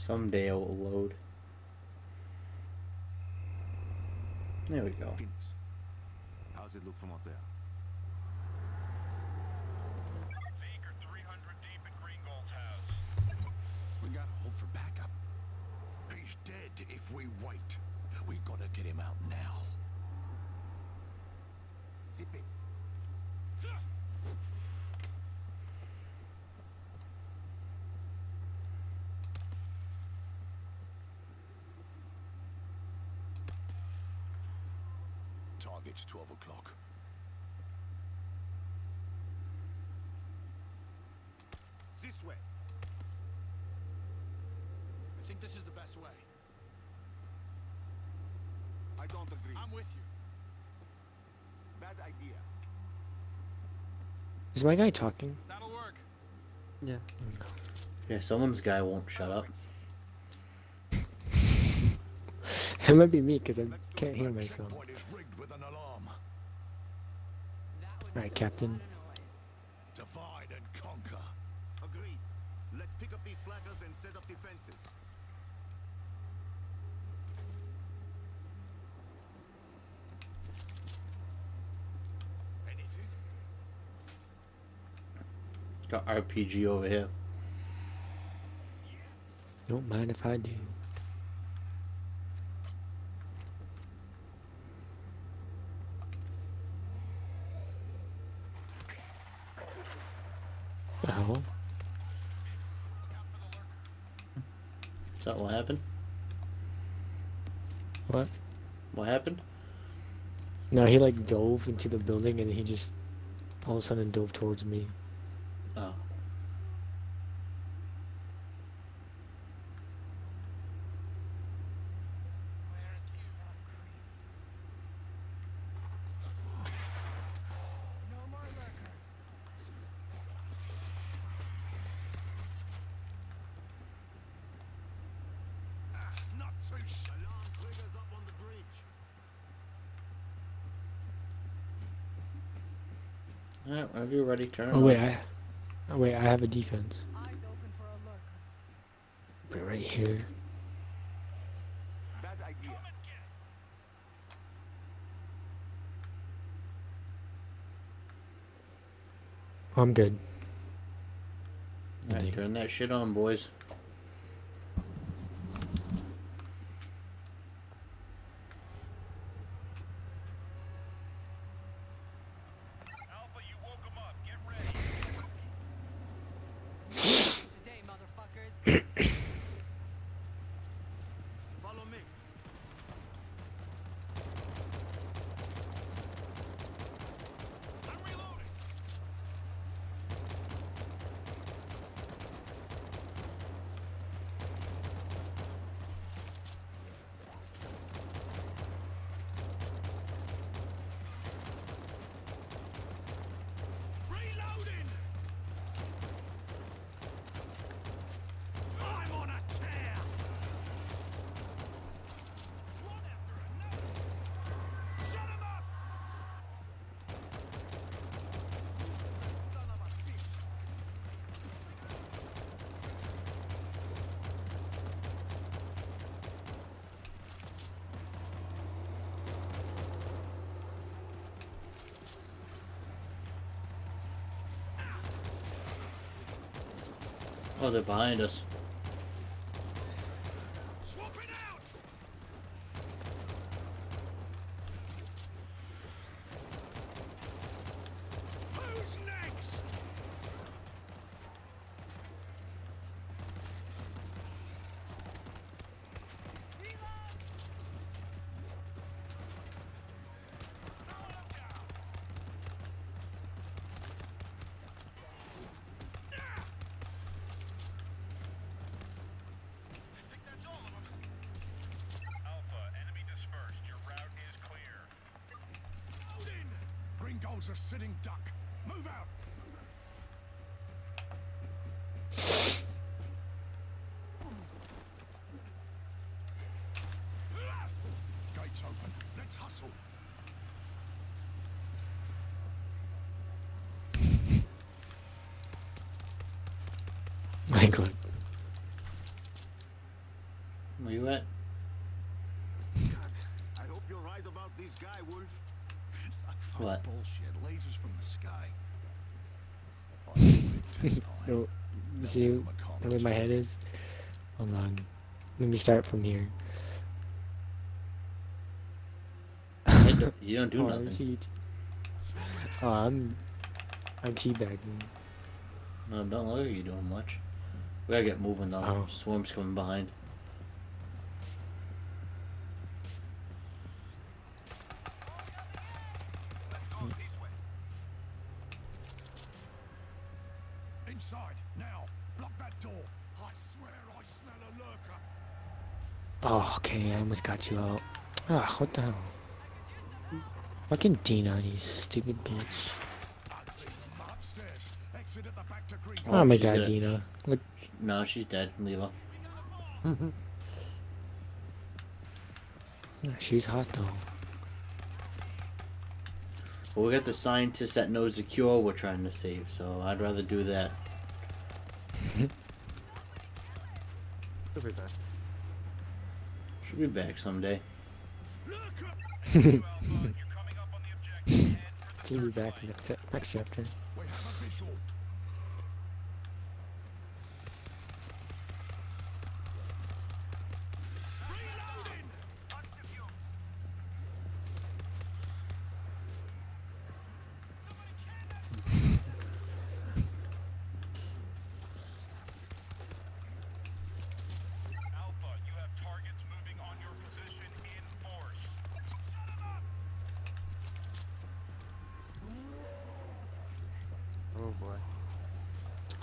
Someday it will load. There we go. Phoenix. How's it look from up there? Seeker 300 deep at Greengold's house. We gotta hold for backup. He's dead if we wait. We gotta get him out now. Zip it. Target's 12 o'clock. This way. I think this is the best way. I don't agree. I'm with you. Bad idea. Is my guy talking? That'll work. Yeah. Yeah, someone's guy won't shut up. It might be me because I can't hear myself. Alright, Captain. Divide and conquer. Agreed. Let's pick up these slackers and set up defenses. Anything? Got RPG over here. Yes. Don't mind if I do. Oh. Is that what happened? What? What happened? No, he like dove into the building and he just all of a sudden dove towards me. Oh. Alright, whenever you're ready, turn it on. Wait, I have a defense. Eyes open for a lurker. Put it right here. Bad idea. I'm good. Alright, turn that shit on, boys. Oh, they're behind us. Swap it out. Who's next? A sitting duck. Move out. Gates open. Let's hustle. My God. Where you at? God, I hope you're right about this guy, Wolf. Sci-fi what? Bullshit. Lasers from the sky. Oh, see where my head is? Hold on. Let me start from here. You don't do nothing. Oh, I'm teabagging. No, don't look like you're doing much. We gotta get moving though. Oh. Swarm's coming behind. Inside now. Block that door. I swear I smell a lurker. Oh, okay. I almost got you out. Ah, what the hell? Fucking Dina, you stupid bitch. Oh my god, Dina. Look. No, she's dead. Leave her. She's hot though. Well, we got the scientist that knows the cure we're trying to save, so I'd rather do that. She'll be back. She'll be back someday. She'll be back next chapter.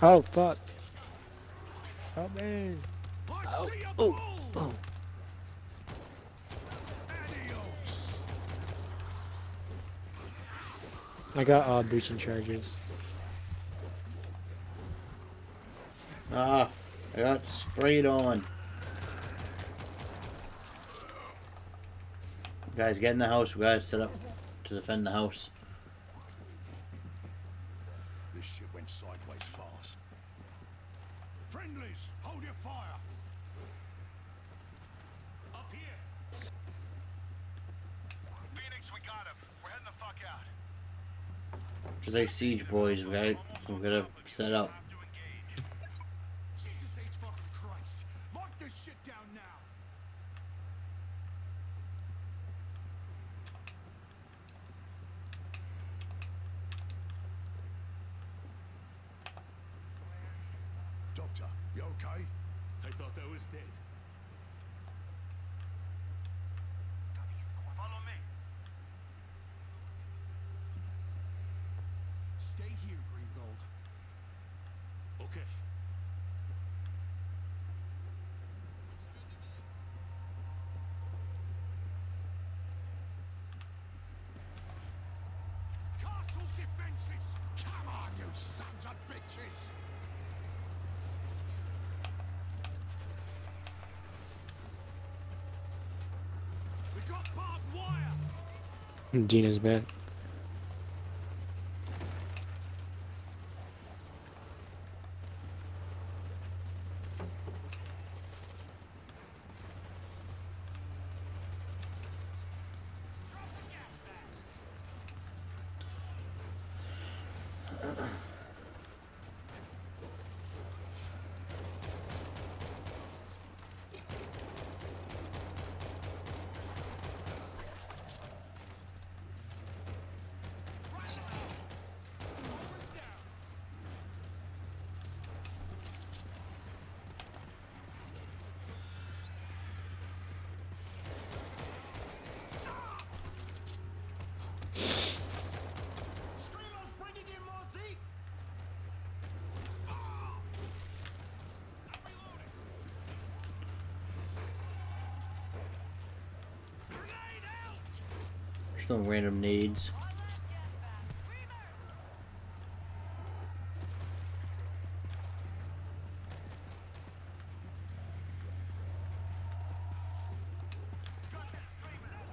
Oh fuck! Help me! Oh! Oh! Oh! I got breaching charges. Ah! I got sprayed on. Guys, get in the house. We gotta set up to defend the house. This shit went sideways fast. Friendlies, hold your fire. Up here. Phoenix, we got him. We're heading the fuck out. Just like siege, boys. We're gonna set up. Jesus H. fucking Christ! Lock this shit down now. You okay? I thought I was dead. Follow me. Stay here, Greengold. Okay. Castle defenses! Come on, you sons of bitches! Dina's back. Some random nades.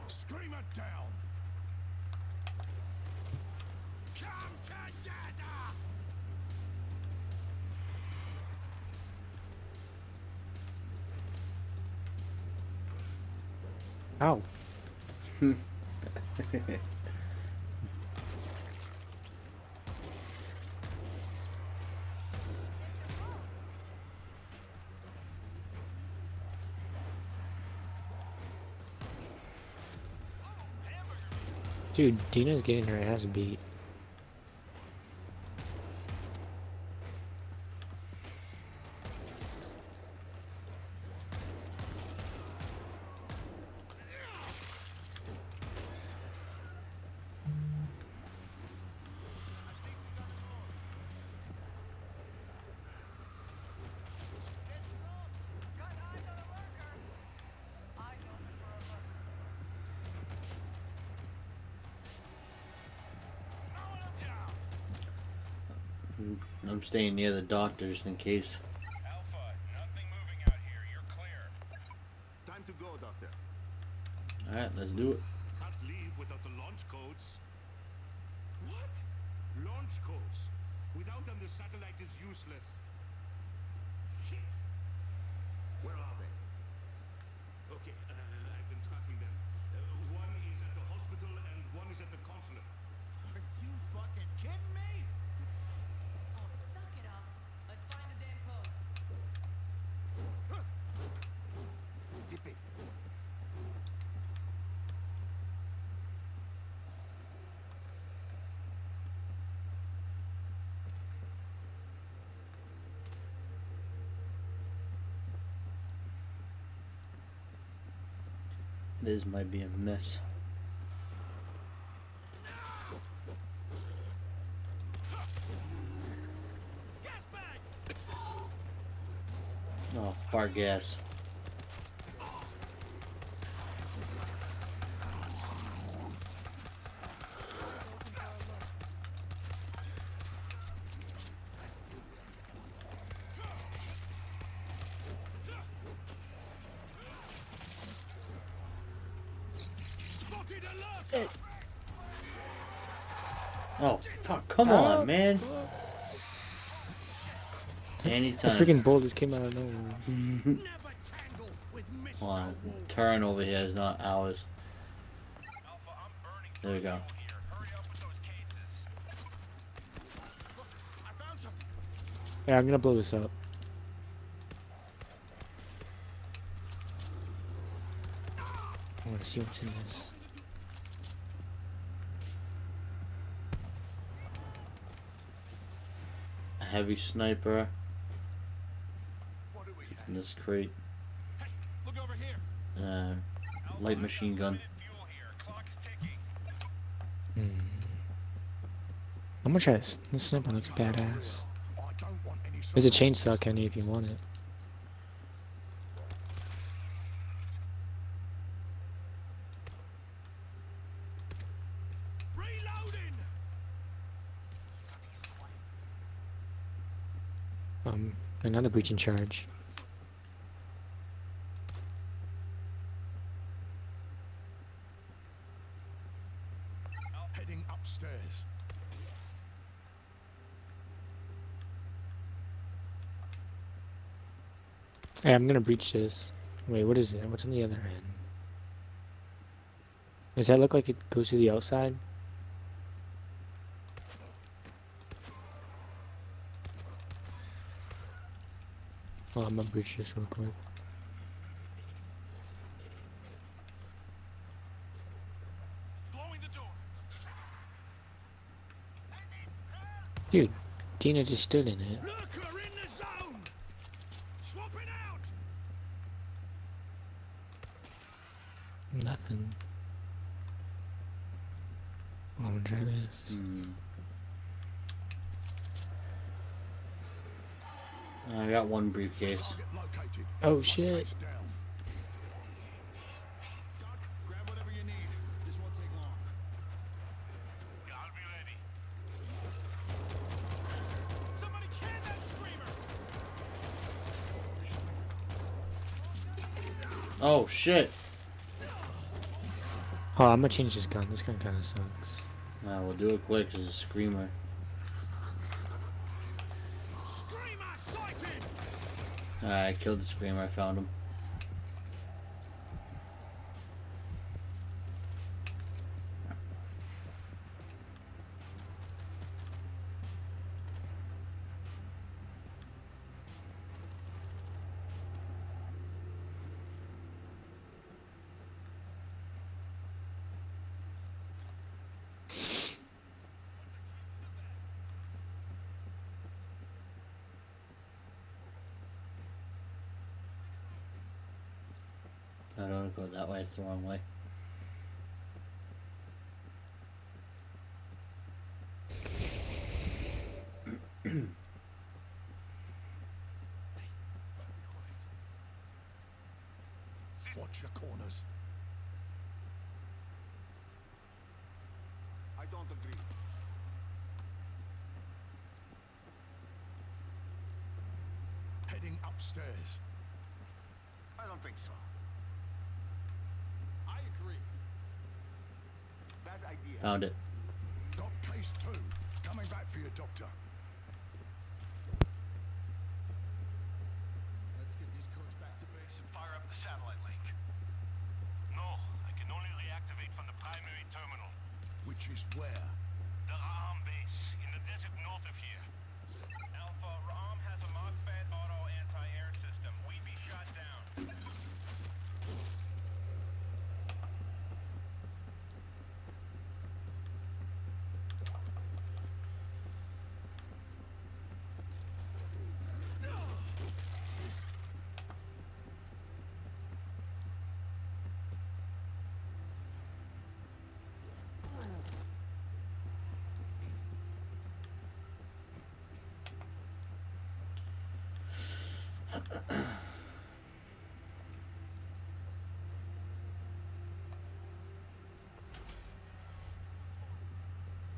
Scream it down. Come to Dada. Ow. Dude, Dina's getting her ass beat. I'm staying near the doctor just in case. Alpha, nothing moving out here. You're clear. Time to go, doctor. All right, let's do it. Can't leave without the launch codes. What? Launch codes? Without them, the satellite is useless. Shit. Where are they? Okay, I've been tracking them. One is at the hospital and one is at the consulate. Are you fucking kidding me? This might be a mess. Oh, fart gas. Oh, fuck, come on, man. Anytime. The freaking ball just came out of nowhere. Come on, turn over here is not ours. There we go. Yeah, I'm gonna blow this up. I wanna see what's in this. Heavy sniper. In this crate. Hey, look over here. Light machine gun. I'm gonna try this. This sniper looks badass. There's a chainsaw, Kenny, if you want it. Another breaching charge. Heading upstairs. Hey, I'm gonna breach this. Wait, what is it? What's on the other end? Does that look like it goes to the outside? Oh, I'm gonna breach this real quick. Blowing the door. Dude, Dina just stood in it. Look, we're in the zone. Swap it out. Nothing. I'm gonna try this. I got one briefcase. Oh shit. Doc, grab whatever you need. This won't take long. I'll be ready. Somebody kill that screamer. Oh shit. Oh, I'm gonna change this gun. This gun kinda sucks. Nah, we'll do it quick because it's a screamer. I killed the screamer, I found him. I don't want to go that way, it's the wrong way. Watch your corners. I don't agree. Heading upstairs. I don't think so. I agree. Bad idea. Found it. Got case 2. Coming back for you, Doctor. Let's get these codes back to base and fire up the satellite link. No, I can only reactivate from the primary terminal. Which is where? The Ra'am base, in the desert north of here. Alpha, Ra'am has a mock-fed auto anti-air system. We'd be shot down.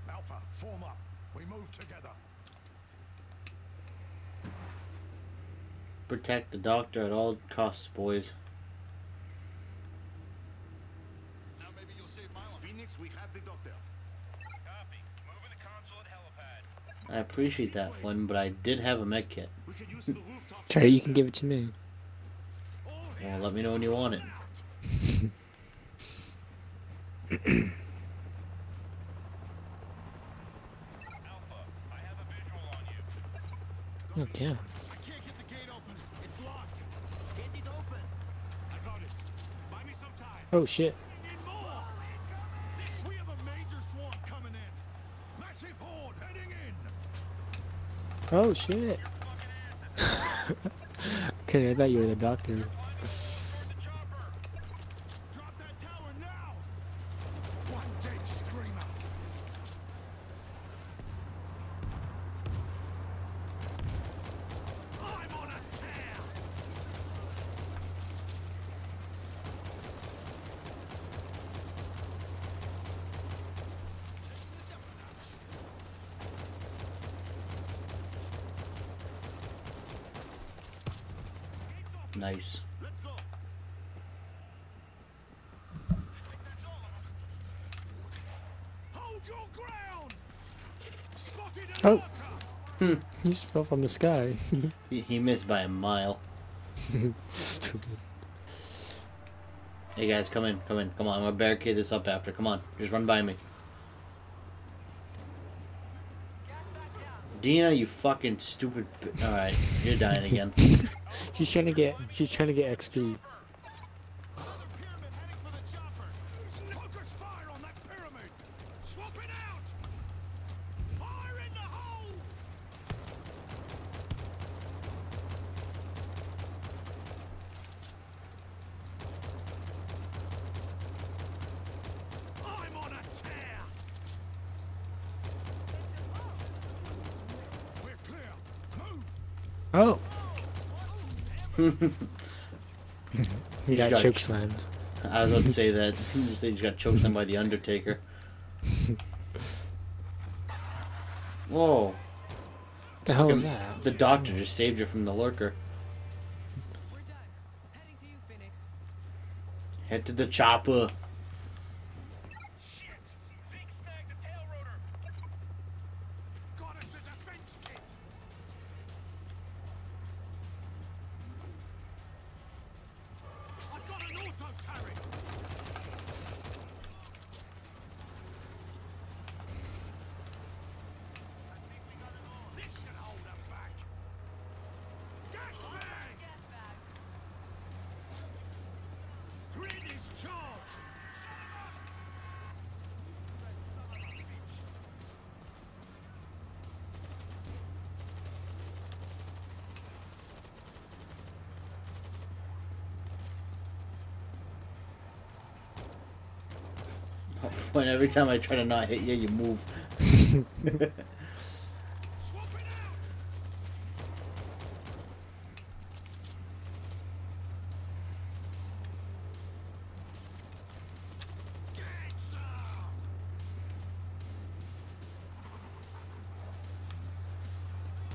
Alpha, form up. We move together. Protect the Doctor at all costs, boys. Now maybe you'll save my life. Phoenix, we have the Doctor. Copy. Moving the console at helipad. I appreciate that, Flynn, but I did have a med kit. Terry, you can give it to me. Well, let me know when you want it. Oh, damn. I can't get the gate open. It's locked. Get it open. I got it. Buy me some time. Oh shit. We have a major swarm coming in. Massive horde heading in. Oh shit. Okay, I thought you were the Doctor. Drop that tower now. One dead screamer. Nice. Let's go. Hold your ground. Spotted a marker. He just fell from the sky. He missed by a mile. Stupid. Hey guys, come in, come in, come on. I'm gonna barricade this up after. Come on, just run by me. Dina, you fucking stupid. All right, you're dying again. She's trying to get XP. Oh. He got chokeslammed. I was about to say that. You say you got chokeslammed by the Undertaker. Whoa. The hell was that? The Doctor just saved you from the lurker. We're done. Heading to you, Phoenix. Head to the chopper. Charge! When every time I try to not hit you, you move.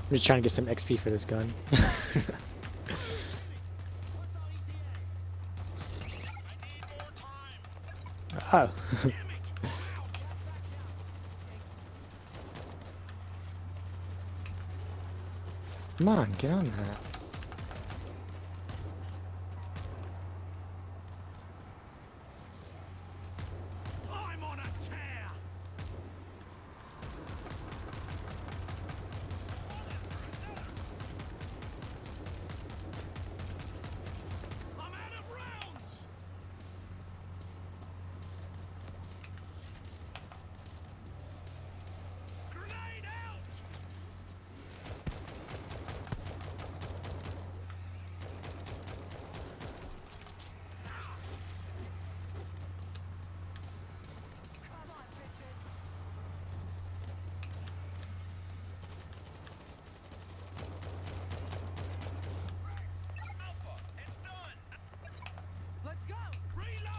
I'm just trying to get some XP for this gun. Oh. Come on, get on that.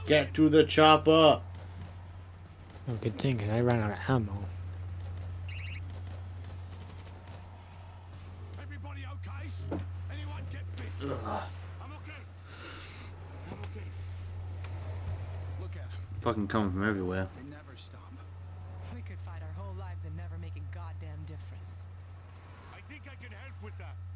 Get to the chopper! Oh, good thing, cause I ran out of ammo. Everybody okay? Anyone get bit? I'm okay. I'm okay. Look at him. Fucking coming from everywhere. They never stop. We could fight our whole lives and never make a goddamn difference. I think I can help with that.